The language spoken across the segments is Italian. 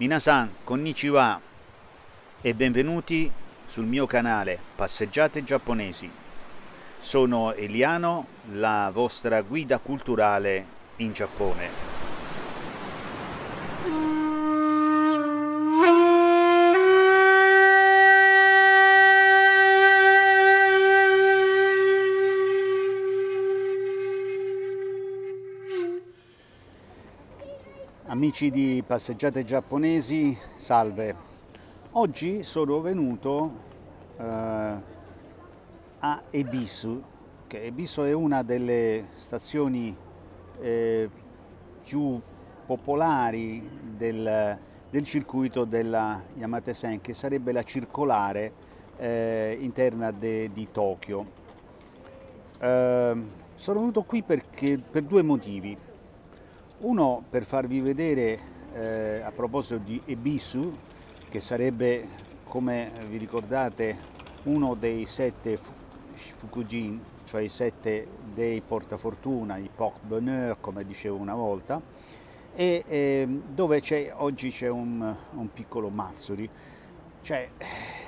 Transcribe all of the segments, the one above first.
Minasan, konnichiwa e benvenuti sul mio canale Passeggiate Giapponesi. Sono Eliano, la vostra guida culturale in Giappone. Amici di Passeggiate Giapponesi, salve! Oggi sono venuto a Ebisu, che Ebisu è una delle stazioni più popolari del circuito della Yamate-sen, che sarebbe la circolare interna di Tokyo. Sono venuto qui per due motivi. Uno, per farvi vedere, a proposito di Ebisu, che sarebbe, come vi ricordate, uno dei 7 Fukujin, cioè i 7 dei portafortuna, i porte-bonheur, come dicevo una volta, e dove oggi c'è un piccolo matsuri, cioè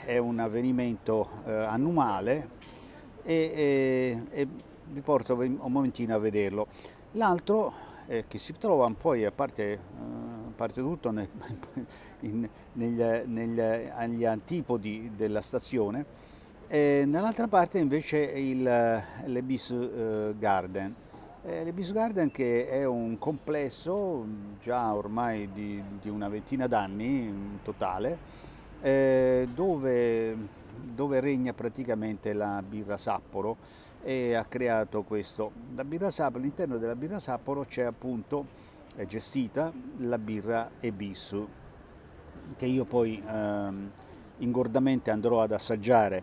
è un avvenimento annuale, e vi porto un momentino a vederlo. L'altro, che si trova poi, a parte tutto, agli antipodi della stazione, e nell'altra parte invece l'Ebisu Garden. L'Ebisu Garden, che è un complesso già ormai di una ventina d'anni in totale, dove regna praticamente la birra Sapporo, e ha creato questo. All'interno della birra Sapporo c'è appunto, è gestita la birra Ebisu, che io poi ingordamente andrò ad assaggiare.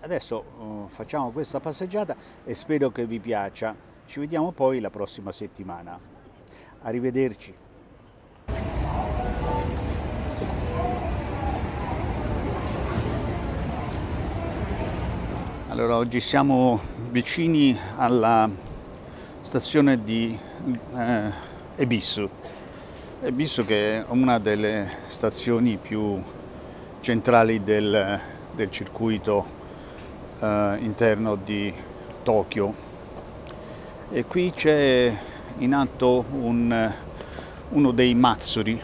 Adesso facciamo questa passeggiata e spero che vi piaccia. Ci vediamo poi la prossima settimana. Arrivederci. Allora, oggi siamo vicini alla stazione di Ebisu. Ebisu, che è una delle stazioni più centrali del circuito interno di Tokyo. E qui c'è in atto uno dei matsuri.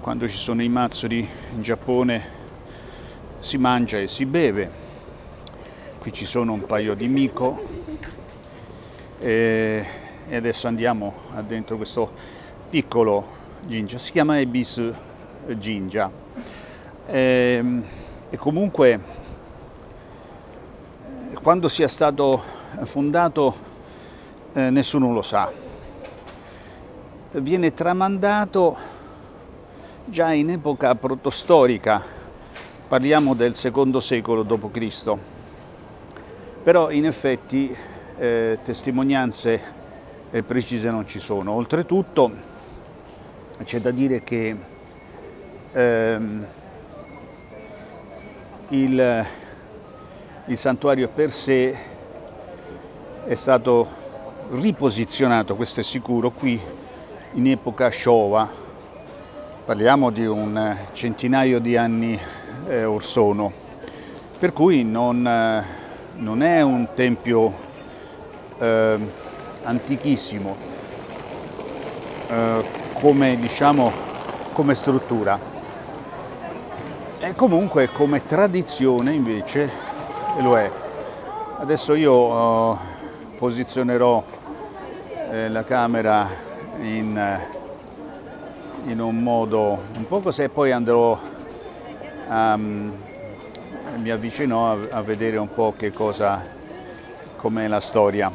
Quando ci sono i matsuri in Giappone si mangia e si beve. Qui ci sono un paio di Miko e adesso andiamo dentro questo piccolo Jinja, si chiama Ebisu Jinja, e comunque quando sia stato fondato nessuno lo sa, viene tramandato già in epoca protostorica, parliamo del secondo secolo d.C. Però in effetti testimonianze precise non ci sono. Oltretutto c'è da dire che il santuario per sé è stato riposizionato, questo è sicuro, qui in epoca Showa, parliamo di un centinaio di anni or sono, per cui non è un tempio antichissimo come struttura, e comunque come tradizione invece lo è. Adesso io posizionerò la camera in un modo un po' così, e poi andrò a mi avvicinò a vedere un po' com'è la storia.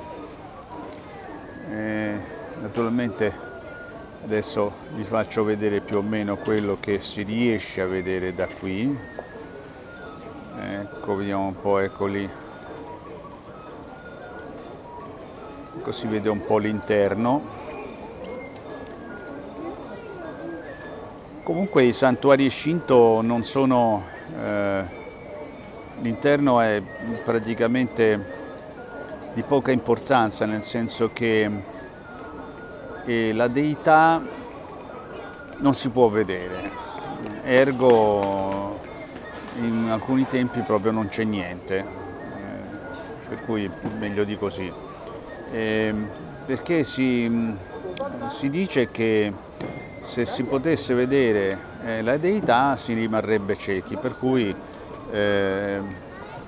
Naturalmente adesso vi faccio vedere più o meno quello che si riesce a vedere da qui. Ecco, vediamo un po', eccoli. Ecco, si vede un po' l'interno. Comunque i santuari Shinto non sono... L'interno è praticamente di poca importanza, nel senso che la deità non si può vedere, ergo in alcuni tempi proprio non c'è niente, per cui meglio di così, perché si dice che se si potesse vedere la deità si rimarrebbe ciechi, per cui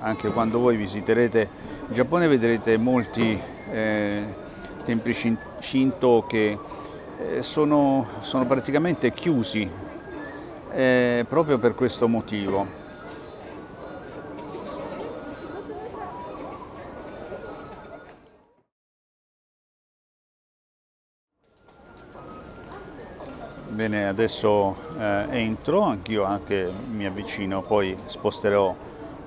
anche quando voi visiterete il Giappone vedrete molti templi Shinto che sono praticamente chiusi proprio per questo motivo. Bene, adesso entro, anch'io mi avvicino, poi sposterò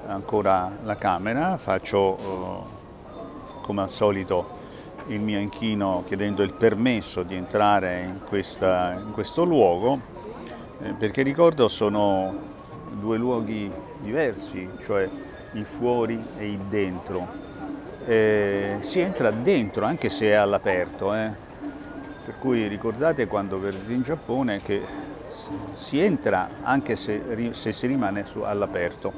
ancora la camera, faccio come al solito il mio inchino chiedendo il permesso di entrare in questo luogo, perché ricordo sono due luoghi diversi, cioè il fuori e il dentro. Si entra dentro anche se è all'aperto, per cui ricordate quando verrete in Giappone che si entra anche se si rimane all'aperto.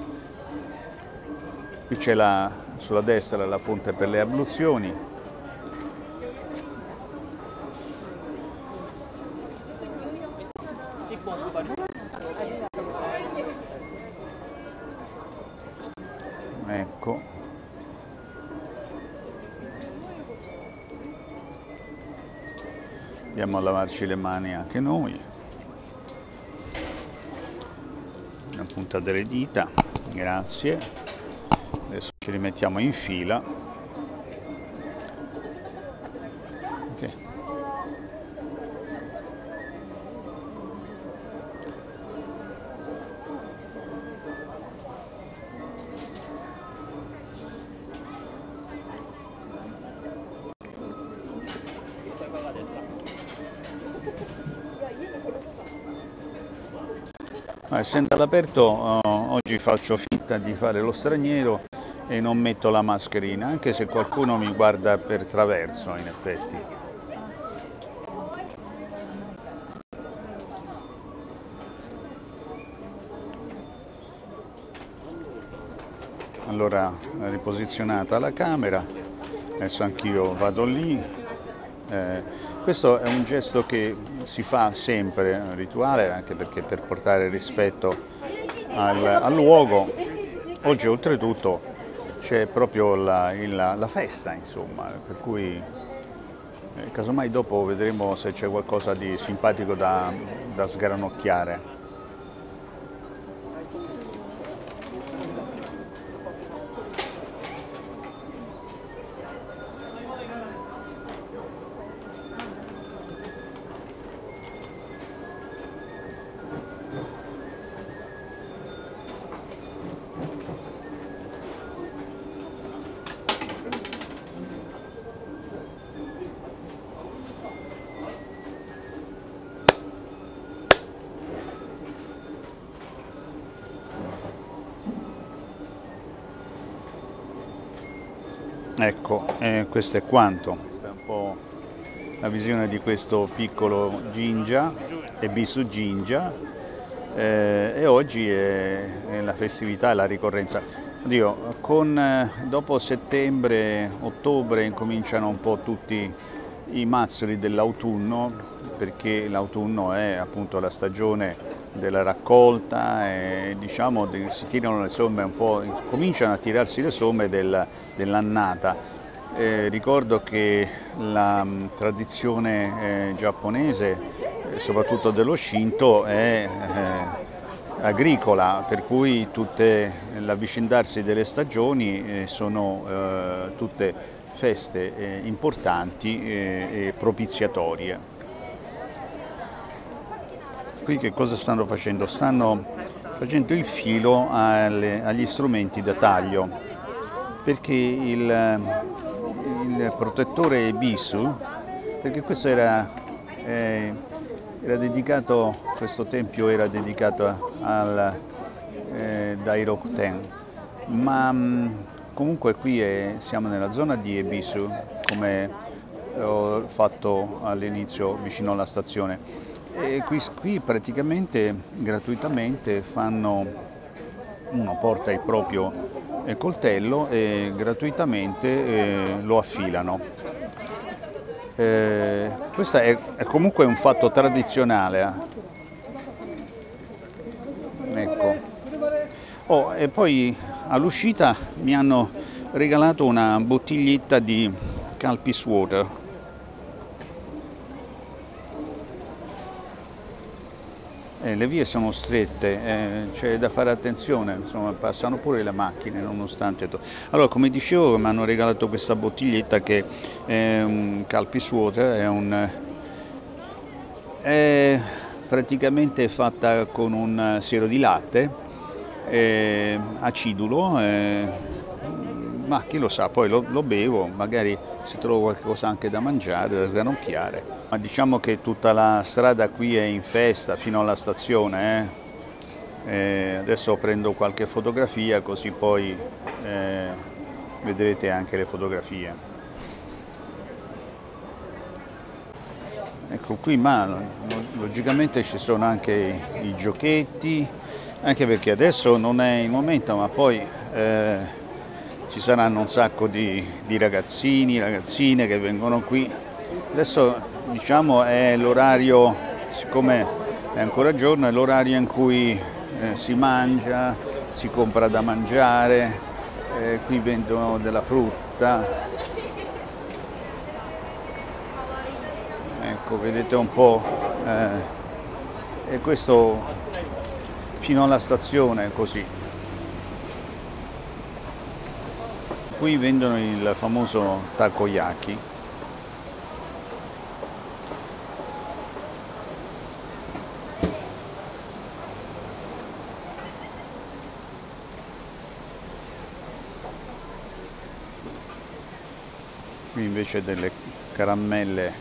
Qui c'è sulla destra la fonte per le abluzioni. Ecco. Andiamo a lavarci le mani anche noi, una punta delle dita, grazie. Adesso ci rimettiamo in fila. Okay. Essendo all'aperto oggi faccio finta di fare lo straniero e non metto la mascherina, anche se qualcuno mi guarda per traverso in effetti. Allora, riposizionata la camera, adesso anch'io vado lì. Questo è un gesto che si fa sempre, un rituale, anche perché per portare rispetto al luogo. Oggi oltretutto c'è proprio la festa, insomma, per cui casomai dopo vedremo se c'è qualcosa di simpatico da sgranocchiare. Ecco, questo è quanto. Questa è un po' la visione di questo piccolo Jinja, Ebisu Jinja, e oggi è la festività, la ricorrenza. Oddio, dopo settembre, ottobre incominciano un po' tutti i mazzoli dell'autunno, perché l'autunno è appunto la stagione della raccolta e diciamo si tirano le somme un po', cominciano a tirarsi le somme dell'annata. Ricordo che la tradizione giapponese, soprattutto dello Shinto, è agricola, per cui l'avvicendarsi delle stagioni sono tutte feste importanti e propiziatorie. Qui che cosa stanno facendo? Stanno facendo il filo agli strumenti da taglio, perché il protettore Ebisu, perché questo era dedicato, questo tempio era dedicato al Dairokuten, ma comunque qui siamo nella zona di Ebisu, come ho fatto all'inizio vicino alla stazione. E qui praticamente gratuitamente fanno, uno porta il proprio coltello e gratuitamente lo affilano. Questo è comunque un fatto tradizionale. Ecco. Oh, e poi all'uscita mi hanno regalato una bottiglietta di Calpis Water. Le vie sono strette, c'è da fare attenzione, insomma, passano pure le macchine nonostante tutto. Allora, come dicevo, mi hanno regalato questa bottiglietta che è un Calpis Water, è praticamente fatta con un siero di latte, acidulo, ma chi lo sa, poi lo bevo, magari se trovo qualcosa anche da mangiare, da sgranocchiare. Ma diciamo che tutta la strada qui è in festa fino alla stazione. Adesso prendo qualche fotografia, così poi vedrete anche le fotografie. Ecco qui, ma logicamente ci sono anche i giochetti, anche perché adesso non è il momento, ma poi ci saranno un sacco di ragazzini, ragazzine che vengono qui. Adesso, diciamo, è l'orario, siccome è ancora giorno, è l'orario in cui si mangia, si compra da mangiare, qui vendono della frutta. Ecco, vedete un po', e questo fino alla stazione è così. Qui vendono il famoso takoyaki. Qui invece delle caramelle.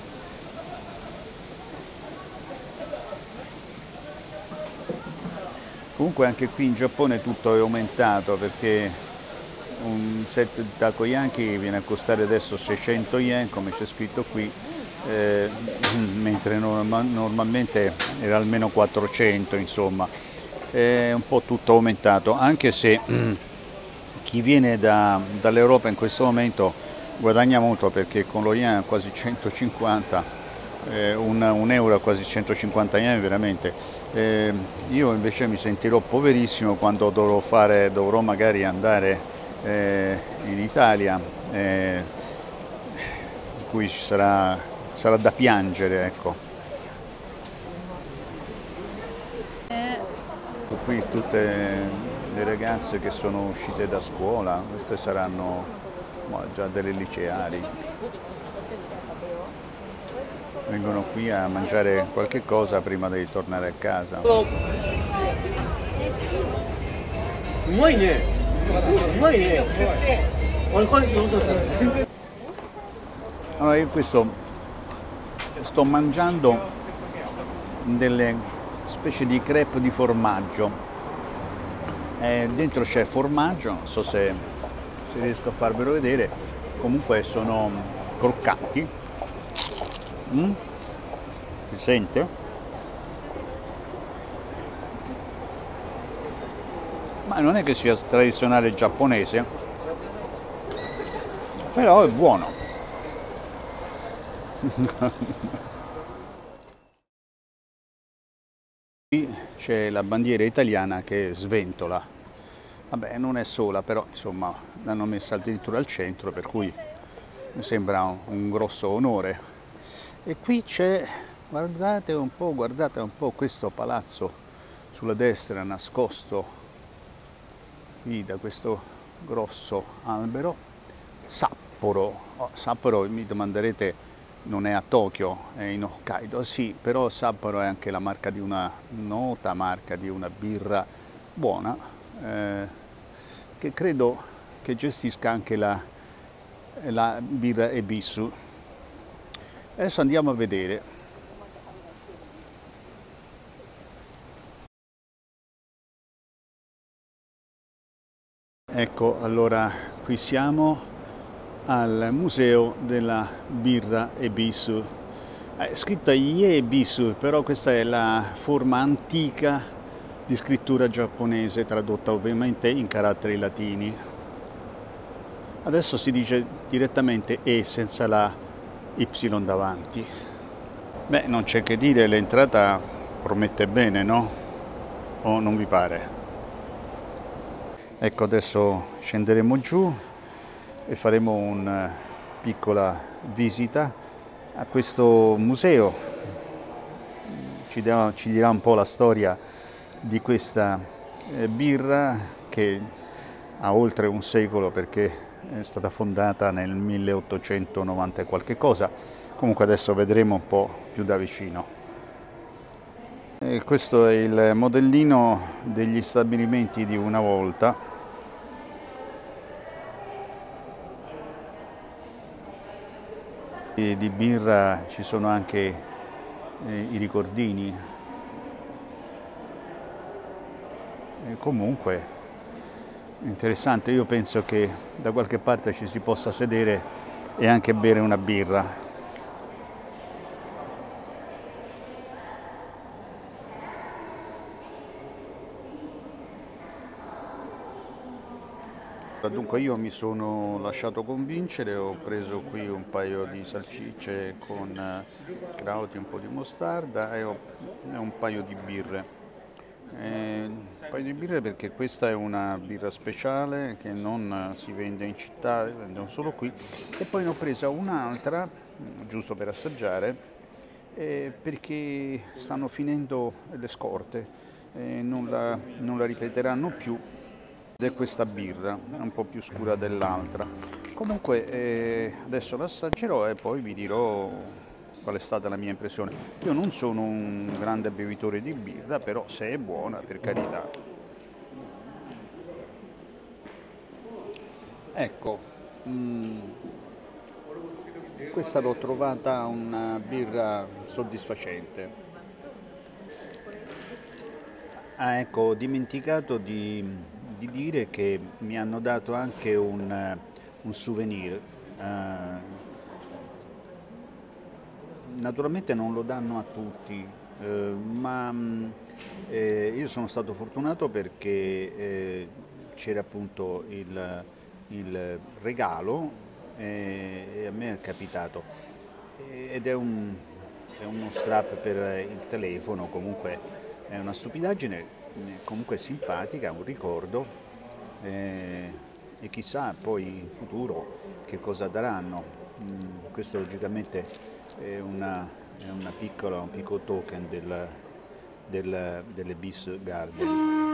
Comunque anche qui in Giappone tutto è aumentato, perché un set di takoyaki viene a costare adesso 600 yen, come c'è scritto qui, mentre normalmente era almeno 400, insomma. È un po' tutto aumentato, anche se chi viene dall'Europa in questo momento guadagna molto, perché con lo yen quasi 150, un euro quasi 150 yen veramente. Io invece mi sentirò poverissimo quando dovrò magari andare in Italia, in cui ci sarà da piangere, ecco. Qui tutte le ragazze che sono uscite da scuola, queste saranno già delle liceali, vengono qui a mangiare qualche cosa prima di tornare a casa. Allora, io questo sto mangiando delle specie di crepe di formaggio, dentro c'è formaggio, non so se riesco a farvelo vedere, comunque sono croccanti. Si sente? Ma non è che sia tradizionale giapponese, però è buono. Qui c'è la bandiera italiana che sventola. Vabbè, non è sola, però insomma l'hanno messa addirittura al centro, per cui mi sembra un grosso onore. E qui c'è, guardate un po' questo palazzo sulla destra nascosto. Qui da questo grosso albero, Sapporo. Oh, Sapporo, mi domanderete, non è a Tokyo, è in Hokkaido, sì, però Sapporo è anche la marca di una nota marca di una birra buona, che credo che gestisca anche la birra Ebisu. Adesso andiamo a vedere. Ecco, allora qui siamo al museo della birra Ebisu, È scritta Yebisu, però questa è la forma antica di scrittura giapponese, tradotta ovviamente in caratteri latini. Adesso si dice direttamente E senza la Y davanti. Beh, non c'è che dire, l'entrata promette bene, no? O non vi pare? Ecco, adesso scenderemo giù e faremo una piccola visita a questo museo. Ci dirà un po' la storia di questa birra che ha oltre un secolo, perché è stata fondata nel 1890 e qualche cosa. Comunque adesso vedremo un po' più da vicino. E questo è il modellino degli stabilimenti di una volta. Di birra ci sono anche i ricordini e comunque interessante. Io penso che da qualche parte ci si possa sedere e anche bere una birra. Dunque io mi sono lasciato convincere, ho preso qui un paio di salsicce con crauti, un po' di mostarda e un paio di birre. Un paio di birre perché questa è una birra speciale che non si vende in città, vendono solo qui. E poi ne ho presa un'altra, giusto per assaggiare, perché stanno finendo le scorte e non la ripeteranno più. È questa birra, un po' più scura dell'altra. Comunque adesso l'assaggerò e poi vi dirò qual è stata la mia impressione. Io non sono un grande bevitore di birra, però se è buona, per carità. Ecco, questa l'ho trovata una birra soddisfacente. Ah, ecco, ho dimenticato di dire che mi hanno dato anche un souvenir. Naturalmente non lo danno a tutti, ma io sono stato fortunato perché c'era appunto il regalo e a me è capitato, ed è uno strap per il telefono. Comunque è una stupidaggine, comunque simpatica, un ricordo, e chissà poi in futuro che cosa daranno. Questo logicamente è un piccolo token dell'Ebisu Garden.